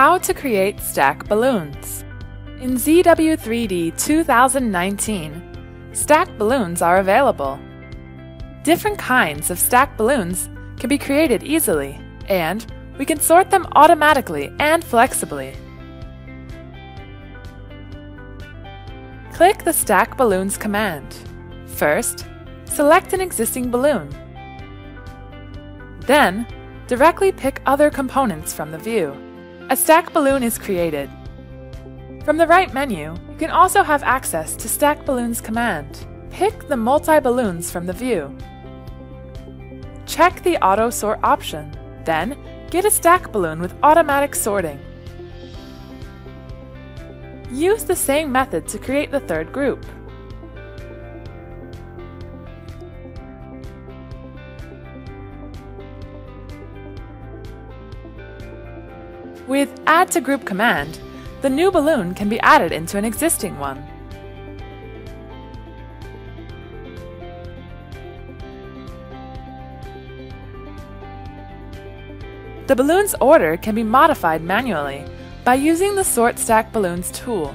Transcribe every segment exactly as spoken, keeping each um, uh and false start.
How to create stack balloons. In Z W three D two thousand nineteen, stack balloons are available. Different kinds of stack balloons can be created easily, and we can sort them automatically and flexibly. Click the Stack Balloons command. First, select an existing balloon. Then, directly pick other components from the view. A stack balloon is created. From the right menu, you can also have access to Stack Balloons command. Pick the multi-balloons from the view. Check the Auto Sort option. Then, get a stack balloon with automatic sorting. Use the same method to create the third group. With Add to Group command, the new balloon can be added into an existing one. The balloon's order can be modified manually by using the Sort Stack Balloons tool.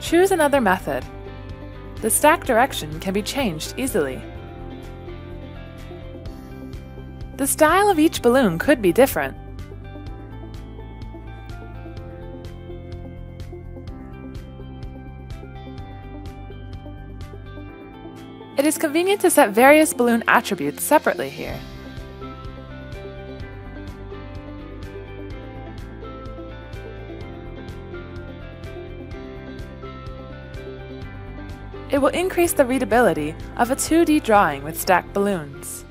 Choose another method. The stack direction can be changed easily. The style of each balloon could be different. It is convenient to set various balloon attributes separately here. It will increase the readability of a two D drawing with stacked balloons.